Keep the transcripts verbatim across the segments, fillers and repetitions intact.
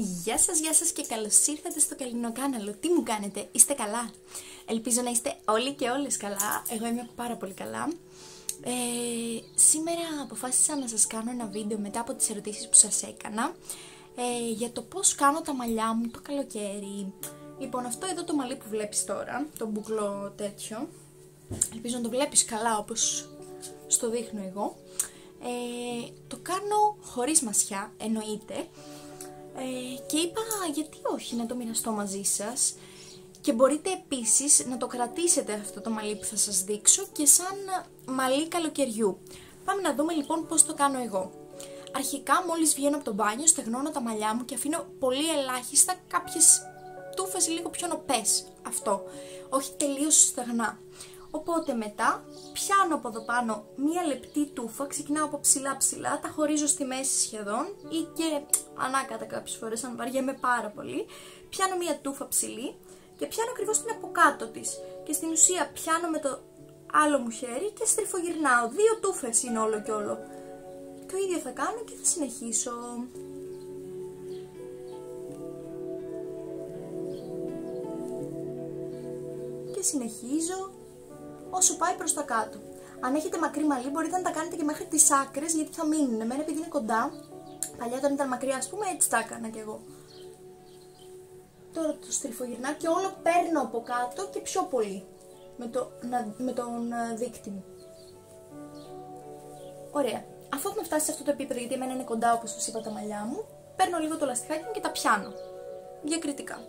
Γεια σας, γεια σας και καλώς ήρθατε στο Καληνό Κάναλο. Τι μου κάνετε, είστε καλά? Ελπίζω να είστε όλοι και όλες καλά. Εγώ είμαι πάρα πολύ καλά. ε, Σήμερα αποφάσισα να σας κάνω ένα βίντεο μετά από τις ερωτήσεις που σας έκανα ε, για το πώς κάνω τα μαλλιά μου το καλοκαίρι. Λοιπόν, αυτό εδώ το μαλλί που βλέπεις τώρα, το μπουκλό τέτοιο, ελπίζω να το βλέπεις καλά όπως στο δείχνω εγώ. ε, Το κάνω χωρίς μασιά, εννοείται. Ε, και είπα γιατί όχι να το μοιραστώ μαζί σας. Και μπορείτε επίσης να το κρατήσετε αυτό το μαλλί που θα σας δείξω και σαν μαλλί καλοκαιριού. Πάμε να δούμε λοιπόν πώς το κάνω εγώ. Αρχικά μόλις βγαίνω από το μπάνιο στεγνώνω τα μαλλιά μου και αφήνω πολύ ελάχιστα κάποιες τούφες λίγο πιο νοπές. Αυτό, όχι τελείως στεγνά. Οπότε μετά πιάνω από εδώ πάνω μία λεπτή τούφα, ξεκινάω από ψηλά ψηλά, τα χωρίζω στη μέση σχεδόν ή και ανάκατα κάποιες φορές αν βαριέμαι πάρα πολύ. Πιάνω μία τούφα ψηλή και πιάνω ακριβώς την από κάτω της και στην ουσία πιάνω με το άλλο μου χέρι και στριφογυρνάω. Δύο τούφες είναι όλο και όλο. Το ίδιο θα κάνω και θα συνεχίσω. Και συνεχίζω όσο πάει προς τα κάτω. Αν έχετε μακρύ μαλλί μπορείτε να τα κάνετε και μέχρι τις άκρες γιατί θα μείνουν. Εμένα επειδή είναι κοντά, παλιά όταν ήταν μακριά ας πούμε έτσι τα έκανα κι εγώ. Τώρα το στριφογυρνάω και όλο παίρνω από κάτω και πιο πολύ με, το, με τον δείκτη μου. Ωραία. Αφού έχουμε φτάσει σε αυτό το επίπεδο, γιατί εμένα είναι κοντά όπως σας είπα τα μαλλιά μου, παίρνω λίγο το λαστιχάκι μου και τα πιάνω διακριτικά.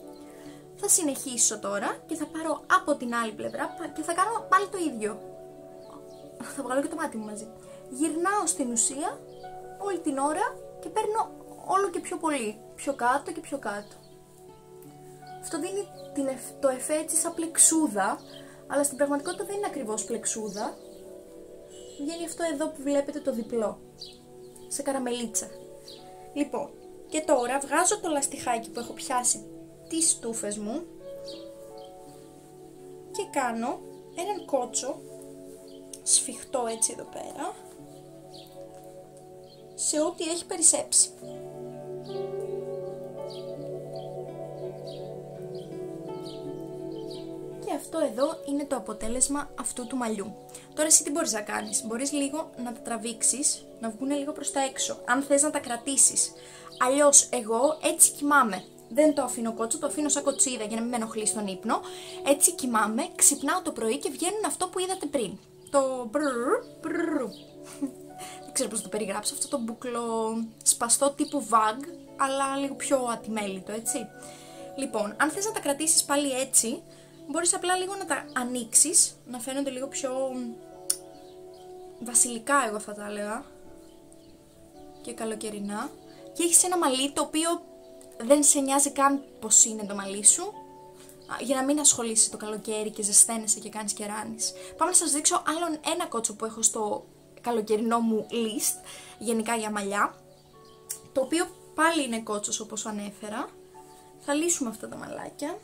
Θα συνεχίσω τώρα και θα πάρω από την άλλη πλευρά και θα κάνω πάλι το ίδιο. Θα βγάλω και το μάτι μου μαζί. Γυρνάω στην ουσία όλη την ώρα και παίρνω όλο και πιο πολύ. Πιο κάτω και πιο κάτω. Αυτό δίνει την, το εφέ έτσι σαν πλεξούδα, αλλά στην πραγματικότητα δεν είναι ακριβώς πλεξούδα. Βγαίνει αυτό εδώ που βλέπετε το διπλό. Σε καραμελίτσα. Λοιπόν, και τώρα βγάζω το λαστιχάκι που έχω πιάσει τις τούφες μου και κάνω έναν κότσο σφιχτό έτσι εδώ πέρα σε ό,τι έχει περισσέψει. Και αυτό εδώ είναι το αποτέλεσμα αυτού του μαλλιού. Τώρα εσύ τι μπορείς να κάνεις? Μπορείς λίγο να τα τραβήξεις, να βγουν λίγο προς τα έξω, αν θες να τα κρατήσεις. Αλλιώς εγώ έτσι κοιμάμαι. Δεν το αφήνω κότσο, το αφήνω σαν κοτσίδα για να μην με ενοχλεί στον ύπνο. Έτσι κοιμάμαι, ξυπνάω το πρωί και βγαίνουν αυτό που είδατε πριν. Το μπρρρρ, μπρρρρ. Δεν ξέρω πώς το περιγράψω, αυτό το μπουκλο σπαστό τύπου βαγ, αλλά λίγο πιο ατιμέλητο, έτσι. Λοιπόν, αν θες να τα κρατήσεις πάλι έτσι, μπορείς απλά λίγο να τα ανοίξεις, να φαίνονται λίγο πιο βασιλικά εγώ θα τα έλεγα και καλοκαιρινά. Και έχεις ένα μαλλί το οποίο δεν σε νοιάζει καν πως είναι το μαλλί σου, για να μην ασχολείσαι το καλοκαίρι και ζεσταίνεσαι και κάνεις κεράνεις. Πάμε να σας δείξω άλλον ένα κότσο που έχω στο καλοκαιρινό μου list, γενικά για μαλλιά, το οποίο πάλι είναι κότσος όπως ανέφερα. Θα λύσουμε αυτά τα μαλάκια.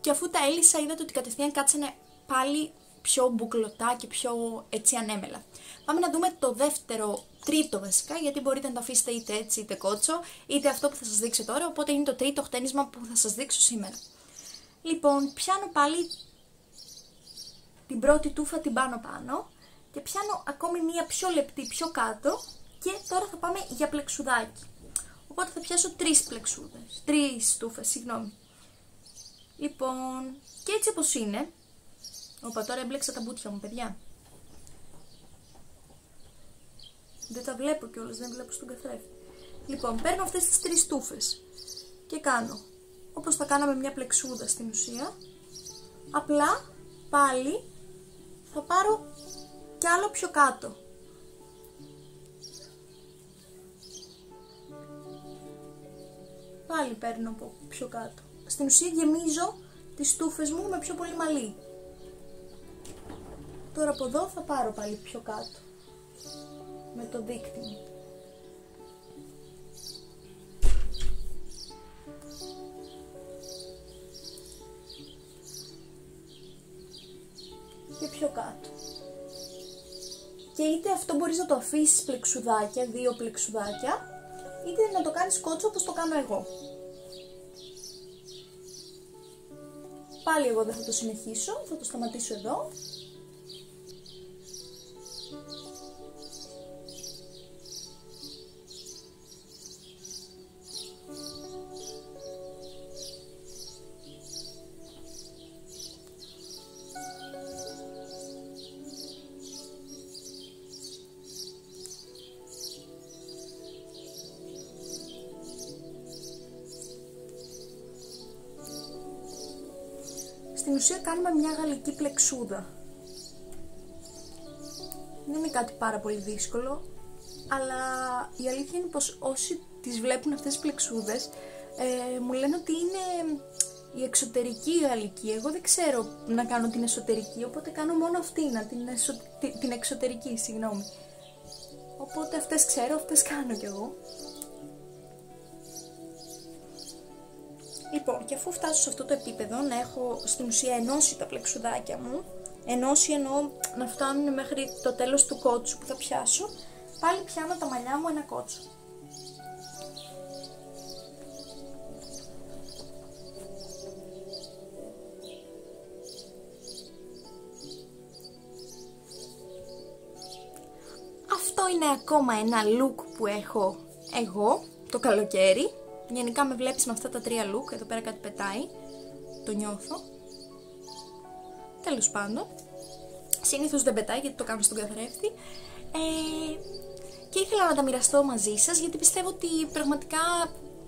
Και αφού τα έλυσα είδατε ότι κατευθείαν κάτσανε πάλι πιο μπουκλωτά και πιο έτσι ανέμελα. Πάμε να δούμε το δεύτερο, τρίτο βασικά, γιατί μπορείτε να το αφήσετε είτε έτσι είτε κότσο, είτε αυτό που θα σας δείξω τώρα, οπότε είναι το τρίτο χτένισμα που θα σας δείξω σήμερα. Λοιπόν, πιάνω πάλι την πρώτη τούφα την πάνω πάνω και πιάνω ακόμη μία πιο λεπτή πιο κάτω και τώρα θα πάμε για πλεξουδάκι. Οπότε θα πιάσω τρεις πλεξούδες, τρεις τούφες, συγγνώμη. Λοιπόν, και έτσι όπως είναι. Οπα, τώρα έμπλεξα τα μπουτια μου, παιδιά. Δεν τα βλέπω κιόλας, δεν βλέπω στον καθρέφτη. Λοιπόν, παίρνω αυτές τις τρεις τούφες και κάνω όπως θα κάναμε μια πλεξούδα στην ουσία. Απλά, πάλι, θα πάρω κι άλλο πιο κάτω. Πάλι παίρνω από πιο κάτω. Στην ουσία γεμίζω τις τούφες μου με πιο πολύ μαλλί. Τώρα από εδώ θα πάρω πάλι πιο κάτω με το δείκτη μου. Και πιο κάτω. Και είτε αυτό μπορείς να το αφήσεις πλεξουδάκια, δύο πλεξουδάκια, είτε να το κάνεις κότσο όπως το κάνω εγώ. Πάλι εγώ δεν θα το συνεχίσω, θα το σταματήσω εδώ. Στην ουσία κάνουμε μια γαλλική πλεξούδα. Δεν είναι κάτι πάρα πολύ δύσκολο, αλλά η αλήθεια είναι πως όσοι τις βλέπουν αυτές τις πλεξούδες ε, μου λένε ότι είναι η εξωτερική γαλλική. Εγώ δεν ξέρω να κάνω την εσωτερική, οπότε κάνω μόνο αυτήν, την, εσω... την εξωτερική, συγγνώμη. Οπότε αυτές ξέρω, αυτές κάνω κι εγώ. Λοιπόν, και αφού φτάσω σε αυτό το επίπεδο, να έχω στην ουσία ενώσει τα πλεξουδάκια μου, ενώσει εννοώ να φτάνουν μέχρι το τέλος του κότσου που θα πιάσω, πάλι πιάνω τα μαλλιά μου ένα κότσο. Αυτό είναι ακόμα ένα look που έχω εγώ το καλοκαίρι. Γενικά με βλέπεις με αυτά τα τρία look, εδώ πέρα κάτι πετάει, το νιώθω. Τέλος πάντων, συνήθως δεν πετάει γιατί το κάνω στον καθρέφτη. Ε, και ήθελα να τα μοιραστώ μαζί σας γιατί πιστεύω ότι πραγματικά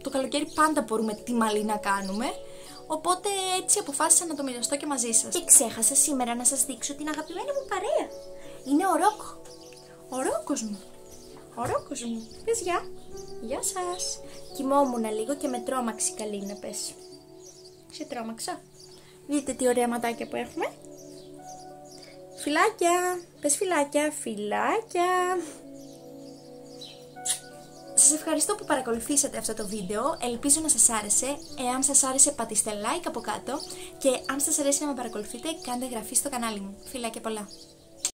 το καλοκαίρι πάντα μπορούμε τι μαλλί να κάνουμε. Οπότε έτσι αποφάσισα να το μοιραστώ και μαζί σας. Και ξέχασα σήμερα να σας δείξω την αγαπημένη μου παρέα. Είναι ο Ρόκο. Ο Ρόκος μου. Ο Ρόκος μου. Πες γεια. Γεια σας. Κοιμόμουν λίγο και με τρόμαξε η καλή να πες. Σε τρόμαξα. Δείτε τι ωραία ματάκια που έχουμε. Φιλάκια. Πες φιλάκια. Φιλάκια. Σας ευχαριστώ που παρακολουθήσατε αυτό το βίντεο. Ελπίζω να σας άρεσε. Εάν σας άρεσε πατήστε like από κάτω. Και αν σας αρέσει να με παρακολουθείτε κάντε εγγραφή στο κανάλι μου. Φιλάκια πολλά.